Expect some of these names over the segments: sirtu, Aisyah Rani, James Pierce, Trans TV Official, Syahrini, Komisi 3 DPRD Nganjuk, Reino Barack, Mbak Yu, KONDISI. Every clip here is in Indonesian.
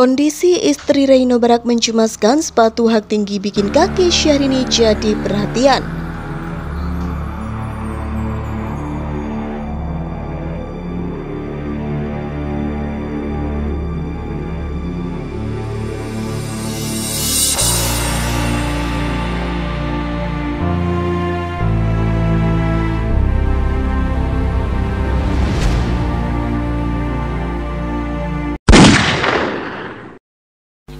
Kondisi istri Reino Barack mencemaskan, sepatu hak tinggi bikin kaki Syahrini jadi perhatian.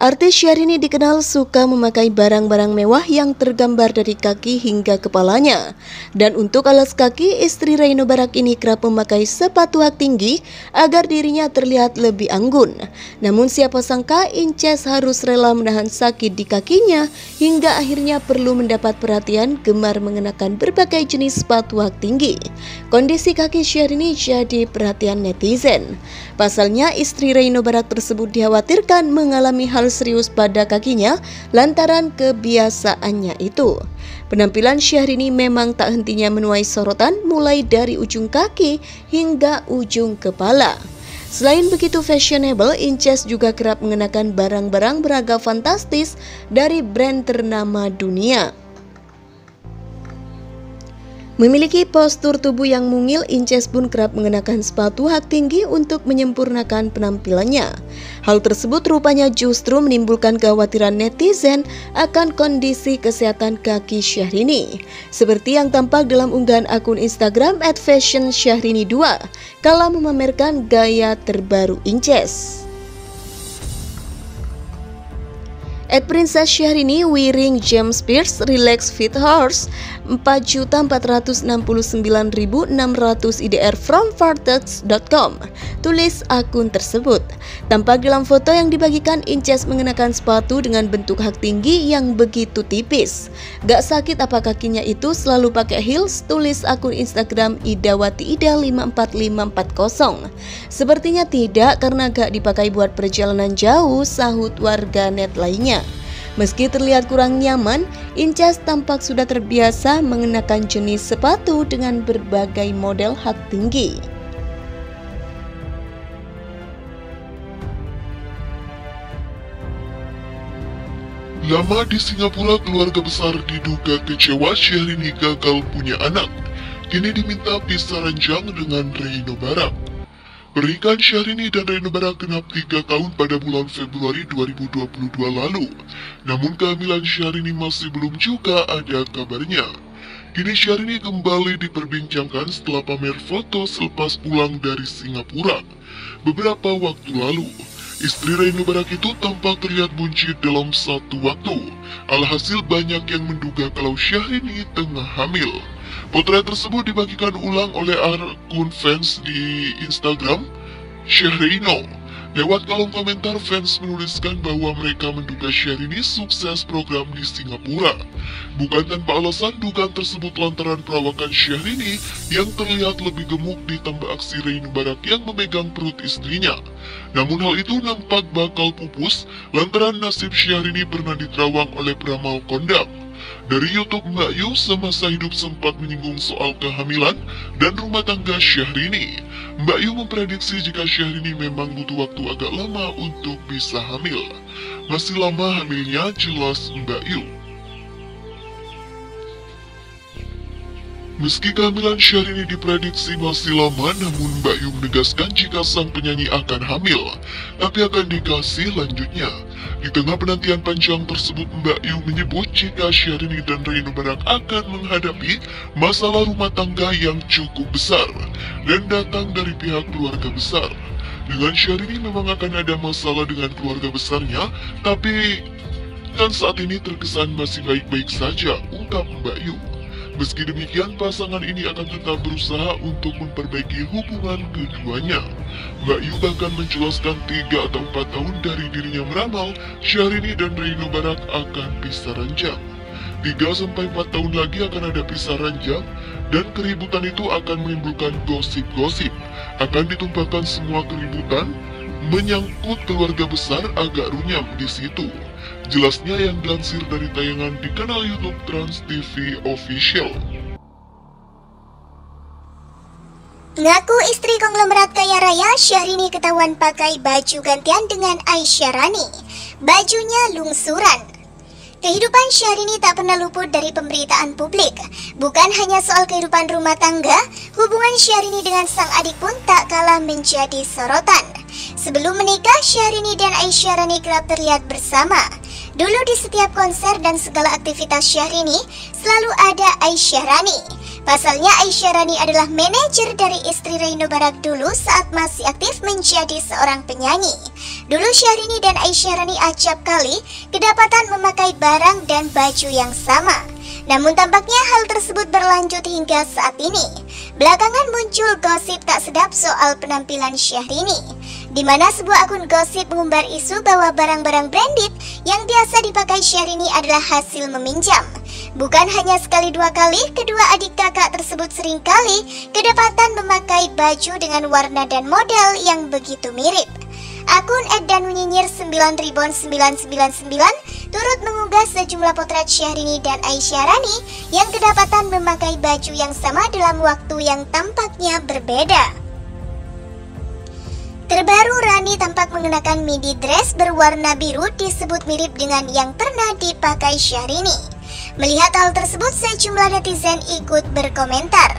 Artis Syahrini dikenal suka memakai barang-barang mewah yang tergambar dari kaki hingga kepalanya. Dan untuk alas kaki, istri Reino Barack ini kerap memakai sepatu hak tinggi agar dirinya terlihat lebih anggun. Namun siapa sangka Inces harus rela menahan sakit di kakinya hingga akhirnya perlu mendapat perhatian gemar mengenakan berbagai jenis sepatu hak tinggi. Kondisi kaki Syahrini jadi perhatian netizen. Pasalnya istri Reino Barack tersebut dikhawatirkan mengalami hal serius pada kakinya lantaran kebiasaannya itu. Penampilan Syahrini memang tak hentinya menuai sorotan mulai dari ujung kaki hingga ujung kepala. Selain begitu fashionable, Inces juga kerap mengenakan barang-barang beragam fantastis dari brand ternama dunia. Memiliki postur tubuh yang mungil, Inces pun kerap mengenakan sepatu hak tinggi untuk menyempurnakan penampilannya. Hal tersebut rupanya justru menimbulkan kekhawatiran netizen akan kondisi kesehatan kaki Syahrini. Seperti yang tampak dalam unggahan akun Instagram @fashionssyahrini2 kala memamerkan gaya terbaru Inces. @Princess Syahrini wearing James Pierce relax fit horse 4.469.600 IDR from fartex.com, tulis akun tersebut. Tampak dalam foto yang dibagikan, Inces mengenakan sepatu dengan bentuk hak tinggi yang begitu tipis. Gak sakit apa kakinya itu, selalu pakai heels, tulis akun Instagram idawatiida54540. Sepertinya tidak, karena gak dipakai buat perjalanan jauh, sahut warganet lainnya. Meski terlihat kurang nyaman, Inces tampak sudah terbiasa mengenakan jenis sepatu dengan berbagai model hak tinggi. Lama di Singapura, keluarga besar diduga kecewa Syahrini gagal punya anak. Kini diminta pisah ranjang dengan Reino Barack. Pernikahan Syahrini dan Reino Barack genap 3 tahun pada bulan Februari 2022 lalu. Namun kehamilan Syahrini masih belum juga ada kabarnya. Kini Syahrini kembali diperbincangkan setelah pamer foto selepas pulang dari Singapura beberapa waktu lalu. Istri Reino Barack itu tampak terlihat buncit dalam satu waktu. Alhasil banyak yang menduga kalau Syahrini tengah hamil. Potret tersebut dibagikan ulang oleh akun fans di Instagram Syahreino. Lewat kolom komentar, fans menuliskan bahwa mereka menduga Syahrini sukses program di Singapura. Bukan tanpa alasan dugaan tersebut lantaran perawakan Syahrini yang terlihat lebih gemuk ditambah aksi Reino Barack yang memegang perut istrinya. Namun hal itu nampak bakal pupus lantaran nasib Syahrini pernah diterawang oleh peramal kondang. Dari YouTube Mbak Yu, semasa hidup sempat menyinggung soal kehamilan dan rumah tangga Syahrini. Mbak Yu memprediksi jika Syahrini memang butuh waktu agak lama untuk bisa hamil. Masih lama hamilnya, jelas Mbak Yu. Meski kehamilan Syahrini diprediksi masih lama, namun Mbak Yu menegaskan jika sang penyanyi akan hamil, tapi akan dikasih lanjutnya. Di tengah penantian panjang tersebut, Mbak Yu menyebut jika Syahrini dan Reino Barack akan menghadapi masalah rumah tangga yang cukup besar dan datang dari pihak keluarga besar. Dengan Syahrini memang akan ada masalah dengan keluarga besarnya, tapi kan saat ini terkesan masih baik-baik saja, ungkap Mbak Yu. Meski demikian, pasangan ini akan tetap berusaha untuk memperbaiki hubungan keduanya. Mbak Yu bahkan menjelaskan 3 atau 4 tahun dari dirinya meramal Syahrini dan Reino Barack akan pisah ranjang. 3-4 tahun lagi akan ada pisaran jam, dan keributan itu akan menimbulkan gosip-gosip. Akan ditumpahkan semua keributan, menyangkut keluarga besar agak runyam di situ. Jelasnya yang dilansir dari tayangan di kanal YouTube Trans TV Official. Ngaku istri konglomerat kaya raya, Syahrini ketahuan pakai baju gantian dengan Aisyah Rani. Bajunya lungsuran. Kehidupan Syahrini tak pernah luput dari pemberitaan publik. Bukan hanya soal kehidupan rumah tangga, hubungan Syahrini dengan sang adik pun tak kalah menjadi sorotan. Sebelum menikah, Syahrini dan Aisyah Rani kerap terlihat bersama. Dulu di setiap konser dan segala aktivitas Syahrini, selalu ada Aisyah Rani. Pasalnya Aisyah Rani adalah manajer dari istri Reino Barack dulu saat masih aktif menjadi seorang penyanyi. Dulu Syahrini dan Aisyah Rani acap kali kedapatan memakai barang dan baju yang sama. Namun tampaknya hal tersebut berlanjut hingga saat ini. Belakangan muncul gosip tak sedap soal penampilan Syahrini, di mana sebuah akun gosip mengumbar isu bahwa barang-barang branded yang biasa dipakai Syahrini adalah hasil meminjam. Bukan hanya sekali dua kali, kedua adik kakak tersebut seringkali kedapatan memakai baju dengan warna dan model yang begitu mirip. Akun @danmunyinyir9.999 turut mengunggah sejumlah potret Syahrini dan Aisyah Rani yang kedapatan memakai baju yang sama dalam waktu yang tampaknya berbeda. Terbaru, Rani tampak mengenakan midi dress berwarna biru disebut mirip dengan yang pernah dipakai Syahrini. Melihat hal tersebut, sejumlah netizen ikut berkomentar.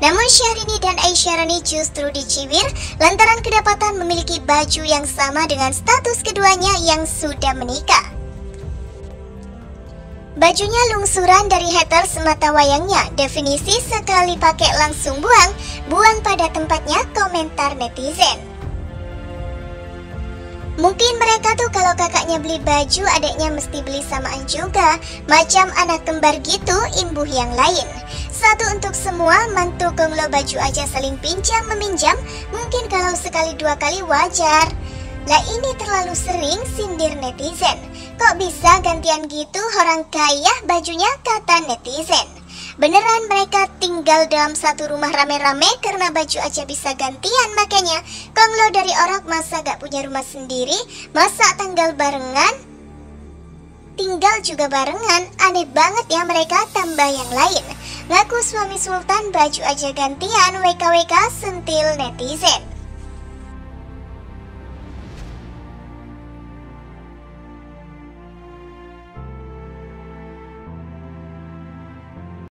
Namun Syahrini dan Aisyah Rani justru dicibir lantaran kedapatan memiliki baju yang sama dengan status keduanya yang sudah menikah. Bajunya lungsuran dari haters semata wayangnya, definisi sekali pakai langsung buang, buang pada tempatnya, komentar netizen. Mungkin mereka tuh kalau kakaknya beli baju, adiknya mesti beli samaan juga. Macam anak kembar gitu, imbuh yang lain. Satu untuk semua, mantu konglo baju aja saling pinjam-meminjam. Mungkin kalau sekali dua kali wajar. Lah ini terlalu sering, sindir netizen. Kok bisa gantian gitu orang kaya bajunya, kata netizen. Beneran mereka tinggal dalam satu rumah rame-rame karena baju aja bisa gantian, makanya konglo dari Orok masa gak punya rumah sendiri, masa tanggal barengan, tinggal juga barengan, aneh banget ya mereka, tambah yang lain. Ngaku suami Sultan baju aja gantian, WKWK, sentil netizen.